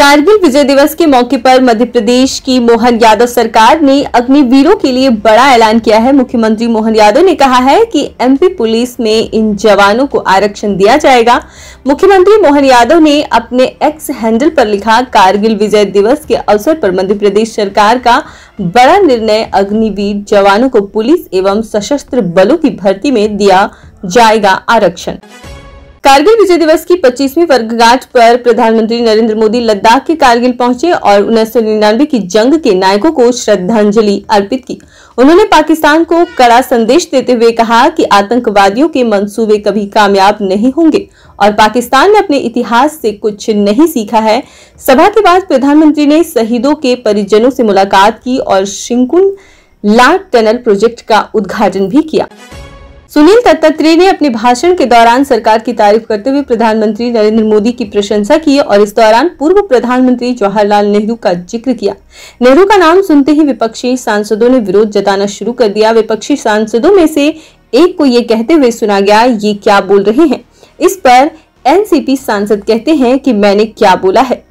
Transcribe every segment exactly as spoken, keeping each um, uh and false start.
कारगिल विजय दिवस के मौके पर मध्य प्रदेश की मोहन यादव सरकार ने अग्निवीरों के लिए बड़ा ऐलान किया है। मुख्यमंत्री मोहन यादव ने कहा है कि एमपी पुलिस में इन जवानों को आरक्षण दिया जाएगा। मुख्यमंत्री मोहन यादव ने अपने एक्स हैंडल पर लिखा, कारगिल विजय दिवस के अवसर पर मध्य प्रदेश सरकार का बड़ा निर्णय, अग्निवीर जवानों को पुलिस एवं सशस्त्र बलों की भर्ती में दिया जाएगा आरक्षण। कारगिल विजय दिवस की पच्चीसवीं वर्षगांठ पर प्रधानमंत्री नरेंद्र मोदी लद्दाख के कारगिल पहुंचे और उन्नीस सौ निन्यानवे की जंग के नायकों को श्रद्धांजलि अर्पित की। उन्होंने पाकिस्तान को कड़ा संदेश देते हुए कहा कि आतंकवादियों के मंसूबे कभी कामयाब नहीं होंगे और पाकिस्तान ने अपने इतिहास से कुछ नहीं सीखा है। सभा के बाद प्रधानमंत्री ने शहीदों के परिजनों से मुलाकात की और शिंकुन लाल टनल प्रोजेक्ट का उद्घाटन भी किया। सुनील दत्तात्रेय ने अपने भाषण के दौरान सरकार की तारीफ करते हुए प्रधानमंत्री नरेंद्र मोदी की प्रशंसा की और इस दौरान पूर्व प्रधानमंत्री जवाहरलाल नेहरू का जिक्र किया। नेहरू का नाम सुनते ही विपक्षी सांसदों ने विरोध जताना शुरू कर दिया। विपक्षी सांसदों में से एक को ये कहते हुए सुना गया, ये क्या बोल रहे हैं। इस पर एनसीपी सांसद कहते हैं कि मैंने क्या बोला है।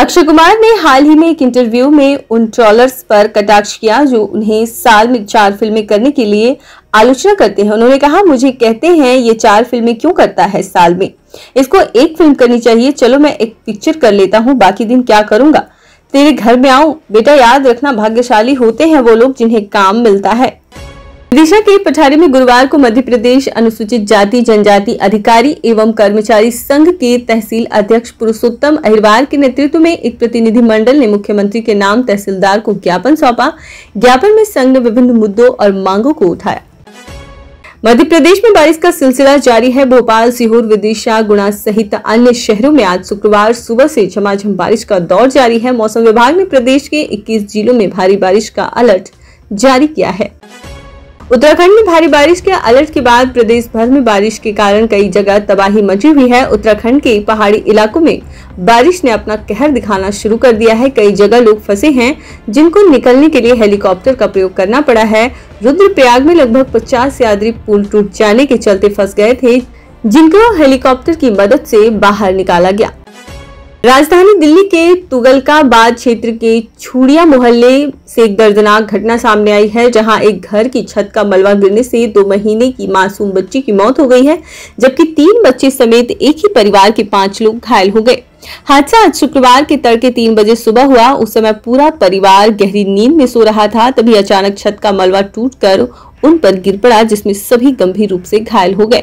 अक्षय कुमार ने हाल ही में एक इंटरव्यू में उन ट्रोलर्स पर कटाक्ष किया जो उन्हें साल में चार फिल्में करने के लिए आलोचना करते हैं। उन्होंने कहा, मुझे कहते हैं ये चार फिल्में क्यों करता है साल में, इसको एक फिल्म करनी चाहिए। चलो मैं एक पिक्चर कर लेता हूँ, बाकी दिन क्या करूँगा, तेरे घर में आऊँ। बेटा याद रखना, भाग्यशाली होते हैं वो लोग जिन्हें काम मिलता है। विदिशा के पठारी में गुरुवार को मध्य प्रदेश अनुसूचित जाति जनजाति अधिकारी एवं कर्मचारी संघ के तहसील अध्यक्ष पुरुषोत्तम अहिरवार के नेतृत्व में एक प्रतिनिधिमंडल ने मुख्यमंत्री के नाम तहसीलदार को ज्ञापन सौंपा। ज्ञापन में संघ ने विभिन्न मुद्दों और मांगों को उठाया। मध्य प्रदेश में बारिश का सिलसिला जारी है। भोपाल, सीहोर, विदिशा, गुना सहित अन्य शहरों में आज शुक्रवार सुबह से झमाझम बारिश का दौर जारी है। मौसम विभाग ने प्रदेश के इक्कीस जिलों में भारी बारिश का अलर्ट जारी किया है। उत्तराखंड में भारी बारिश के अलर्ट के बाद प्रदेश भर में बारिश के कारण कई जगह तबाही मची हुई है। उत्तराखंड के पहाड़ी इलाकों में बारिश ने अपना कहर दिखाना शुरू कर दिया है। कई जगह लोग फंसे हैं जिनको निकलने के लिए हेलीकॉप्टर का प्रयोग करना पड़ा है। रुद्रप्रयाग में लगभग पचास यात्री पुल टूट जाने के चलते फंस गए थे, जिनको हेलीकॉप्टर की मदद से बाहर निकाला गया। राजधानी दिल्ली के तुगलकाबाद क्षेत्र के छुड़िया मोहल्ले से एक दर्दनाक घटना सामने आई है, जहां एक घर की छत का मलबा गिरने से दो महीने की मासूम बच्ची की मौत हो गई है, जबकि तीन बच्चे समेत एक ही परिवार के पांच लोग घायल हो गए। हादसा आज शुक्रवार के तड़के तीन बजे सुबह हुआ। उस समय पूरा परिवार गहरी नींद में सो रहा था, तभी अचानक छत का मलबा टूटकर उन पर गिर पड़ा, जिसमें सभी गंभीर रूप से घायल हो गए।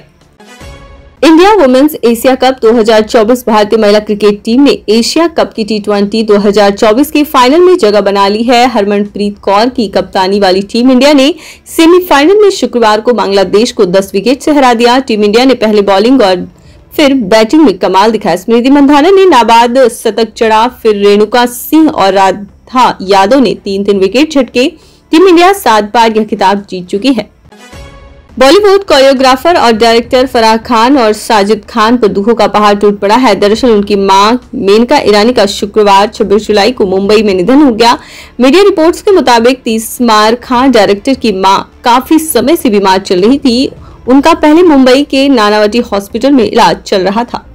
इंडिया वुमेन्स एशिया कप दो हज़ार चौबीस भारतीय महिला क्रिकेट टीम ने एशिया कप की टी ट्वेंटी दो हज़ार चौबीस के फाइनल में जगह बना ली है। हरमनप्रीत कौर की कप्तानी वाली टीम इंडिया ने सेमीफाइनल में शुक्रवार को बांग्लादेश को दस विकेट से हरा दिया। टीम इंडिया ने पहले बॉलिंग और फिर बैटिंग में कमाल दिखाया। स्मृति मंधाना ने नाबाद शतक जड़ा, फिर रेणुका सिंह और राधा यादव ने तीन तीन विकेट झटके। टीम इंडिया सात बार यह खिताब जीत चुकी है। बॉलीवुड कोरियोग्राफर और डायरेक्टर फराह खान और साजिद खान पर दुखों का पहाड़ टूट पड़ा है। दरअसल उनकी मां मेनका ईरानी का शुक्रवार छब्बीस जुलाई को मुंबई में निधन हो गया। मीडिया रिपोर्ट्स के मुताबिक तीसमार खान डायरेक्टर की मां काफी समय से बीमार चल रही थी। उनका पहले मुंबई के नानावटी हॉस्पिटल में इलाज चल रहा था।